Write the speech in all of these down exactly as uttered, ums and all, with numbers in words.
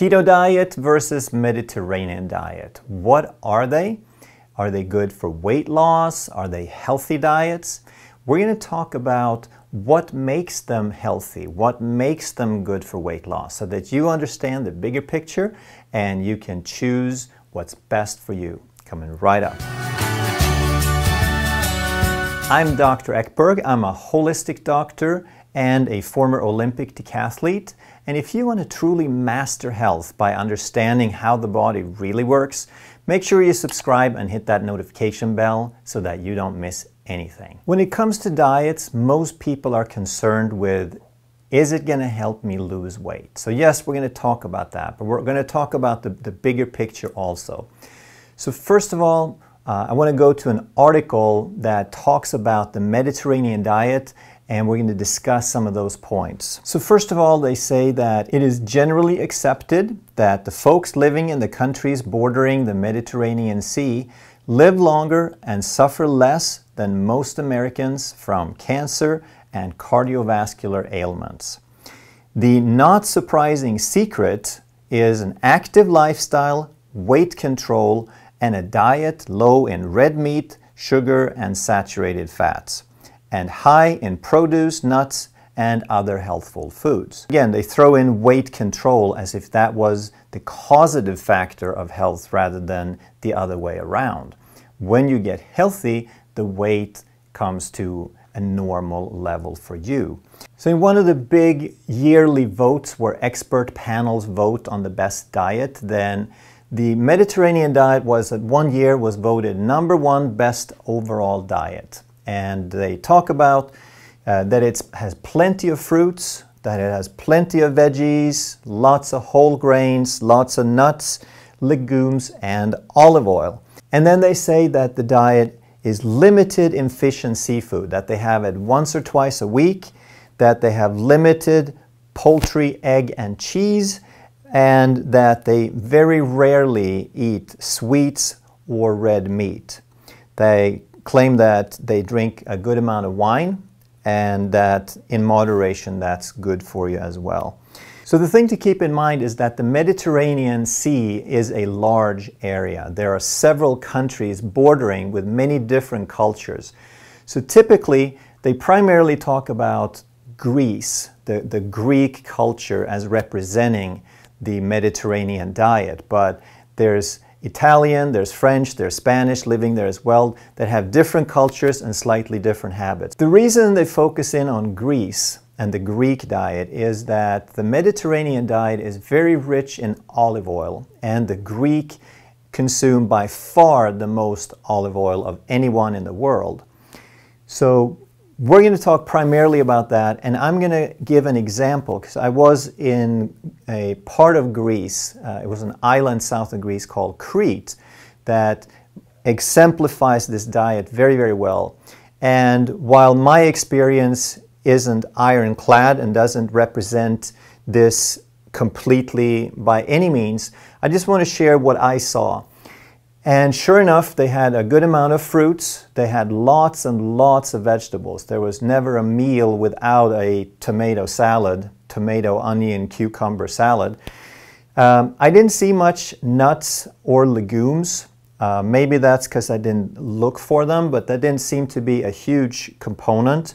Keto diet versus Mediterranean diet. What are they? Are they good for weight loss? Are they healthy diets? We're going to talk about what makes them healthy, what makes them good for weight loss, so that you understand the bigger picture and you can choose what's best for you. Coming right up. I'm Doctor Ekberg. I'm a holistic doctor and a former Olympic decathlete. And if you want to truly master health by understanding how the body really works, make sure you subscribe and hit that notification bell so that you don't miss anything. When it comes to diets, most people are concerned with, is it going to help me lose weight? So yes, we're going to talk about that, but we're going to talk about the, the bigger picture also. So first of all, uh, I want to go to an article that talks about the Mediterranean diet, and we're going to discuss some of those points. So first of all, they say that it is generally accepted that the folks living in the countries bordering the Mediterranean Sea live longer and suffer less than most Americans from cancer and cardiovascular ailments. The not surprising secret is an active lifestyle, weight control, and a diet low in red meat, sugar, and saturated fats, and high in produce, nuts, and other healthful foods. Again, they throw in weight control as if that was the causative factor of health rather than the other way around. When you get healthy, the weight comes to a normal level for you. So in one of the big yearly votes where expert panels vote on the best diet, then the Mediterranean diet was at one year was voted number one best overall diet. And they talk about uh, that it has plenty of fruits, that it has plenty of veggies, lots of whole grains, lots of nuts, legumes, and olive oil. And then they say that the diet is limited in fish and seafood, that they have it once or twice a week, that they have limited poultry, egg, and cheese, and that they very rarely eat sweets or red meat. They claim that they drink a good amount of wine and that in moderation that's good for you as well. So the thing to keep in mind is that the Mediterranean Sea is a large area. There are several countries bordering with many different cultures. So typically they primarily talk about Greece, the, the Greek culture as representing the Mediterranean diet, but there's Italian, there's French, there's Spanish living there as well that have different cultures and slightly different habits. The reason they focus in on Greece and the Greek diet is that the Mediterranean diet is very rich in olive oil, and the Greek consume by far the most olive oil of anyone in the world. So we're going to talk primarily about that, and I'm going to give an example because I was in a part of Greece, uh, it was an island south of Greece called Crete, that exemplifies this diet very, very well. And while my experience isn't ironclad and doesn't represent this completely by any means, I just want to share what I saw. And sure enough, they had a good amount of fruits, they had lots and lots of vegetables. There was never a meal without a tomato salad, tomato, onion, cucumber salad. Um, I didn't see much nuts or legumes. Uh, maybe that's because I didn't look for them, but that didn't seem to be a huge component.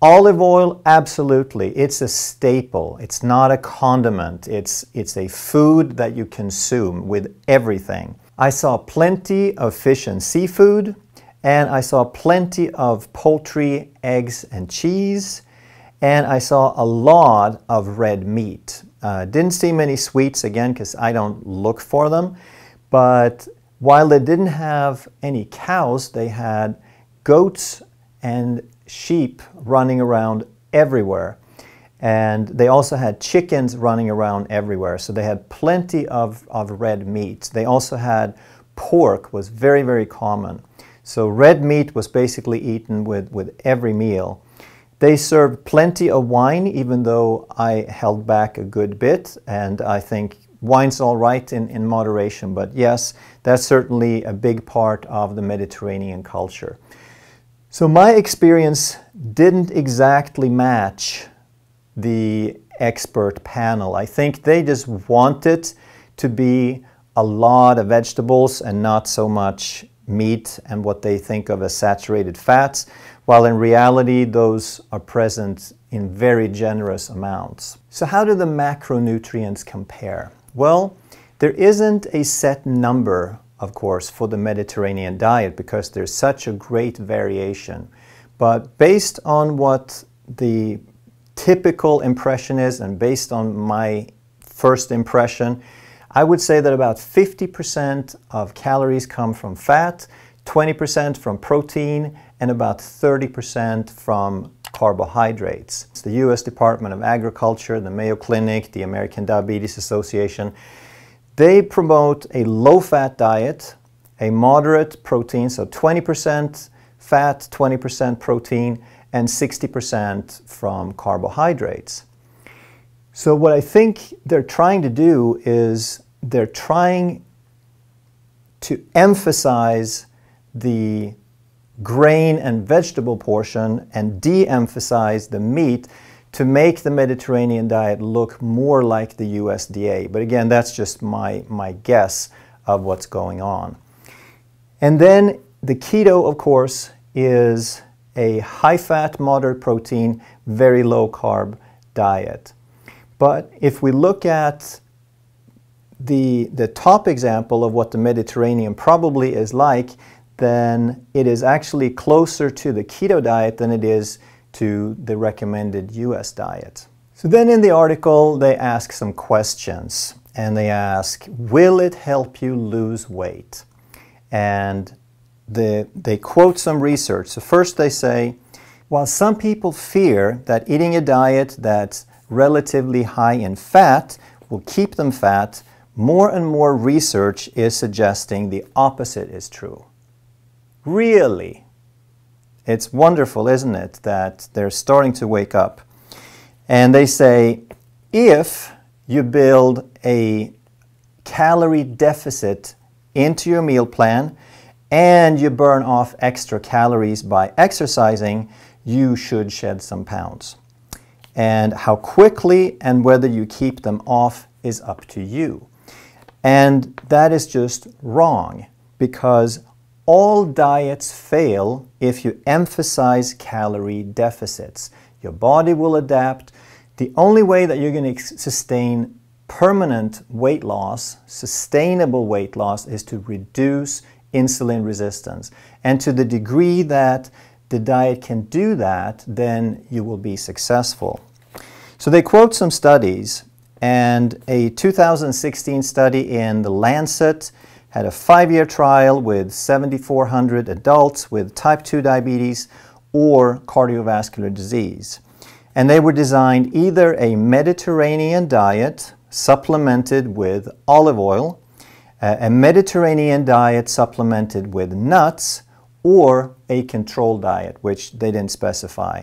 Olive oil, absolutely. It's a staple. It's not a condiment. It's, it's a food that you consume with everything. I saw plenty of fish and seafood, and I saw plenty of poultry, eggs, and cheese, and I saw a lot of red meat. Uh, didn't see many sweets, again, because I don't look for them, but while they didn't have any cows, they had goats and sheep running around everywhere, and they also had chickens running around everywhere, so they had plenty of, of red meat. They also had pork, was very, very common. So red meat was basically eaten with, with every meal. They served plenty of wine, even though I held back a good bit, and I think wine's all right in, in moderation, but yes, that's certainly a big part of the Mediterranean culture. So my experience didn't exactly match the expert panel. I think they just want it to be a lot of vegetables and not so much meat and what they think of as saturated fats, while in reality those are present in very generous amounts. So how do the macronutrients compare? Well, there isn't a set number, of course, for the Mediterranean diet because there's such a great variation. But based on what the typical impression is and based on my first impression, I would say that about fifty percent of calories come from fat, twenty percent from protein, and about thirty percent from carbohydrates. It's the U S Department of Agriculture, the Mayo Clinic, the American Diabetes Association. They promote a low-fat diet, a moderate protein, so twenty percent fat, twenty percent protein, and sixty percent from carbohydrates. So what I think they're trying to do is they're trying to emphasize the grain and vegetable portion and de-emphasize the meat to make the Mediterranean diet look more like the U S D A. But again, that's just my, my guess of what's going on. And then the keto, of course, is a high-fat, moderate protein, very low-carb diet. But if we look at the, the top example of what the Mediterranean probably is like, then it is actually closer to the keto diet than it is to the recommended U S diet. So then in the article, they ask some questions. And they ask, will it help you lose weight? And the, they quote some research. So first they say, while some people fear that eating a diet that's relatively high in fat will keep them fat, more and more research is suggesting the opposite is true. Really? It's wonderful, isn't it, that they're starting to wake up. And they say, if you build a calorie deficit into your meal plan and you burn off extra calories by exercising, you should shed some pounds. And how quickly and whether you keep them off is up to you. And that is just wrong, because all diets fail if you emphasize calorie deficits. Your body will adapt. The only way that you're going to sustain permanent weight loss, sustainable weight loss, is to reduce insulin resistance. And to the degree that the diet can do that, then you will be successful. So they quote some studies, and a two thousand sixteen study in the Lancet had a five-year trial with seven thousand four hundred adults with type two diabetes or cardiovascular disease. And they were designed either a Mediterranean diet supplemented with olive oil, a Mediterranean diet supplemented with nuts, or a control diet, which they didn't specify.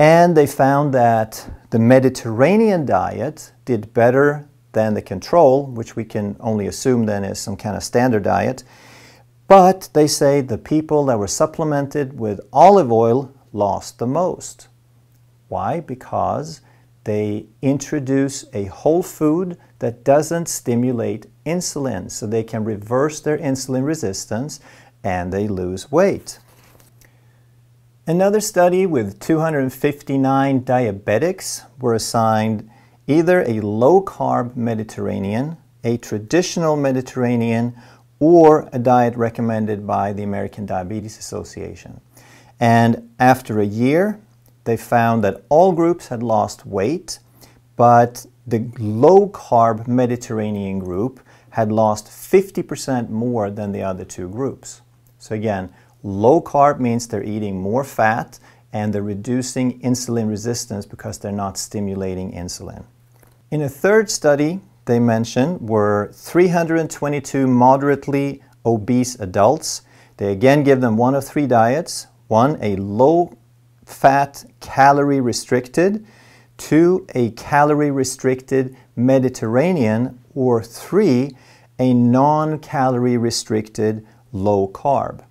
And they found that the Mediterranean diet did better than the control, which we can only assume then is some kind of standard diet. But they say the people that were supplemented with olive oil lost the most. Why? Because they introduce a whole food that doesn't stimulate insulin, so they can reverse their insulin resistance and they lose weight. Another study with two hundred fifty-nine diabetics were assigned either a low-carb Mediterranean, a traditional Mediterranean, or a diet recommended by the American Diabetes Association. And after a year, they found that all groups had lost weight, but the low-carb Mediterranean group had lost fifty percent more than the other two groups. So again, low carb means they're eating more fat and they're reducing insulin resistance because they're not stimulating insulin. In a third study they mentioned were three hundred twenty-two moderately obese adults. They again give them one of three diets. One, a low-fat, calorie-restricted. Two, a calorie-restricted Mediterranean. Or three, a non-calorie-restricted low-carb.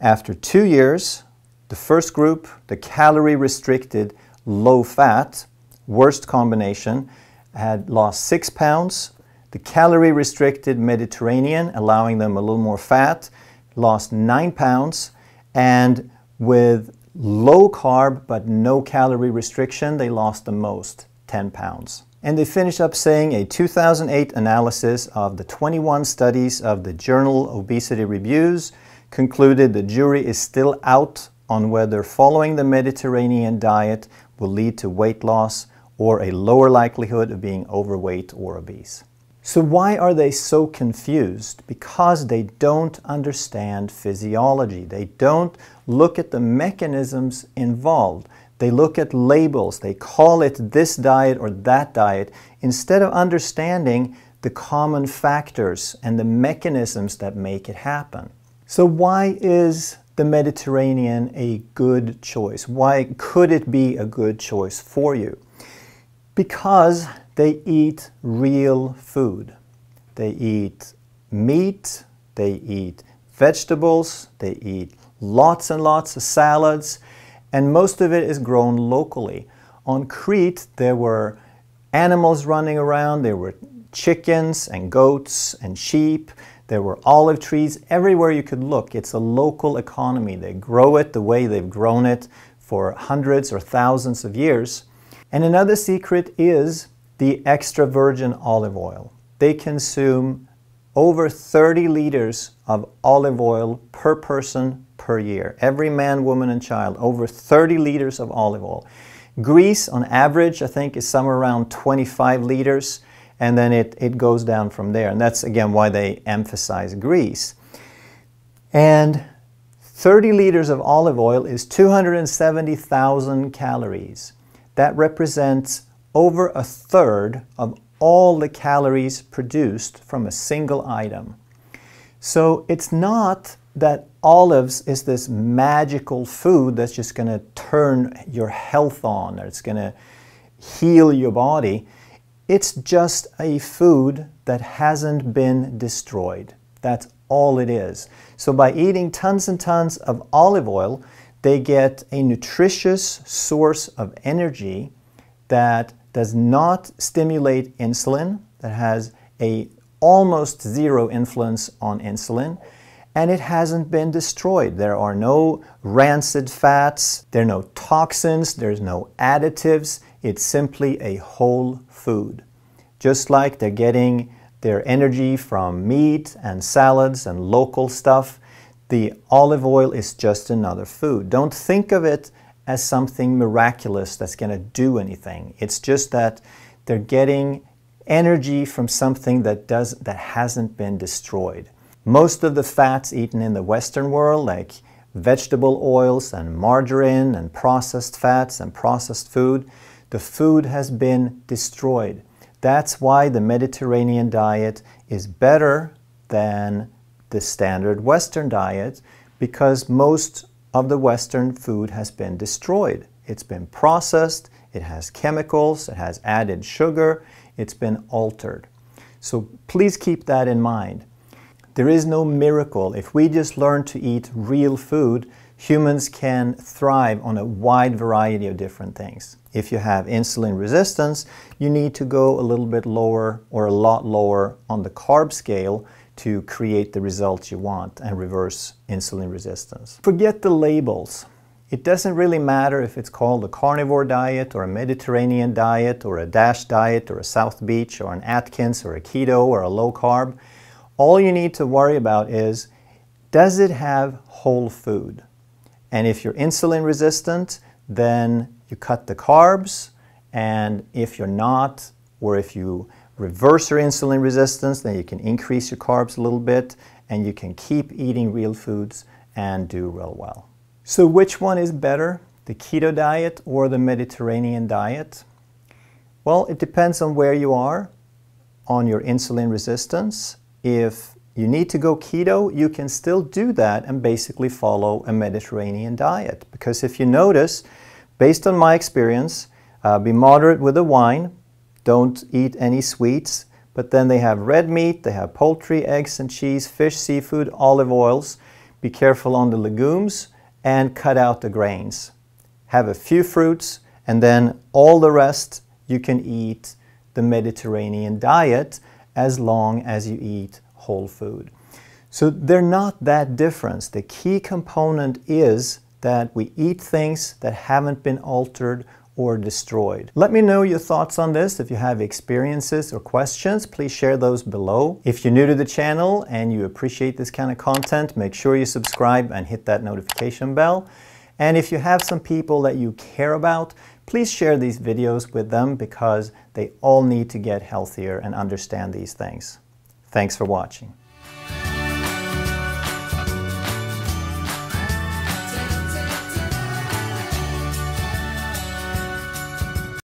After two years, the first group, the calorie-restricted low-fat, worst combination, had lost six pounds. The calorie-restricted Mediterranean, allowing them a little more fat, lost nine pounds. And with low-carb but no calorie restriction, they lost the most, ten pounds. And they finished up saying a two thousand eight analysis of the twenty-one studies of the journal Obesity Reviews concluded the jury is still out on whether following the Mediterranean diet will lead to weight loss or a lower likelihood of being overweight or obese. So why are they so confused? Because they don't understand physiology. They don't look at the mechanisms involved. They look at labels. They call it this diet or that diet instead of understanding the common factors and the mechanisms that make it happen. So why is the Mediterranean a good choice? Why could it be a good choice for you? Because they eat real food. They eat meat, they eat vegetables, they eat lots and lots of salads, and most of it is grown locally. On Crete, there were animals running around, there were chickens and goats and sheep, there were olive trees, everywhere you could look. It's a local economy. They grow it the way they've grown it for hundreds or thousands of years. And another secret is the extra virgin olive oil. They consume over thirty liters of olive oil per person per year. Every man, woman, and child, over thirty liters of olive oil. Greece, on average, I think is somewhere around twenty-five liters, and then it, it goes down from there. And that's, again, why they emphasize Greece. And thirty liters of olive oil is two hundred seventy thousand calories. That represents over a third of all the calories produced from a single item. So it's not that olives is this magical food that's just going to turn your health on, or it's going to heal your body. It's just a food that hasn't been destroyed. That's all it is. So by eating tons and tons of olive oil, they get a nutritious source of energy that does not stimulate insulin, that has a almost zero influence on insulin, and it hasn't been destroyed. There are no rancid fats, there are no toxins, there's no additives. It's simply a whole food. Just like they're getting their energy from meat and salads and local stuff, the olive oil is just another food. Don't think of it as something miraculous that's going to do anything. It's just that they're getting energy from something that, does, that hasn't been destroyed. Most of the fats eaten in the Western world, like vegetable oils and margarine and processed fats and processed food, the food has been destroyed. That's why the Mediterranean diet is better than the standard Western diet, because most of the Western food has been destroyed. It's been processed, it has chemicals, it has added sugar, it's been altered. So please keep that in mind. There is no miracle. If we just learn to eat real food, humans can thrive on a wide variety of different things. If you have insulin resistance, you need to go a little bit lower or a lot lower on the carb scale to create the results you want and reverse insulin resistance. Forget the labels. It doesn't really matter if it's called a carnivore diet or a Mediterranean diet or a DASH diet or a South Beach or an Atkins or a keto or a low carb. All you need to worry about is, does it have whole food? And if you're insulin resistant, then you cut the carbs, and if you're not, or if you reverse your insulin resistance, then you can increase your carbs a little bit, and you can keep eating real foods and do real well. So which one is better, the keto diet or the Mediterranean diet? Well, it depends on where you are on your insulin resistance. If you need to go keto, you can still do that and basically follow a Mediterranean diet. Because if you notice, based on my experience, uh, be moderate with the wine, don't eat any sweets, but then they have red meat, they have poultry, eggs and cheese, fish, seafood, olive oils. Be careful on the legumes and cut out the grains. Have a few fruits, and then all the rest you can eat the Mediterranean diet as long as you eat whole food. So they're not that different. The key component is that we eat things that haven't been altered or destroyed. Let me know your thoughts on this. If you have experiences or questions, please share those below. If you're new to the channel and you appreciate this kind of content, make sure you subscribe and hit that notification bell. And if you have some people that you care about, please share these videos with them, because they all need to get healthier and understand these things. Thanks for watching.